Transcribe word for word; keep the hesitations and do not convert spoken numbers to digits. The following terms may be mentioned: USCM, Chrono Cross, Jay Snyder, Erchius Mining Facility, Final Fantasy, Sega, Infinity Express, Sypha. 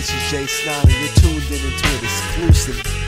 This is Jay Snyder, you're tuned in into an exclusive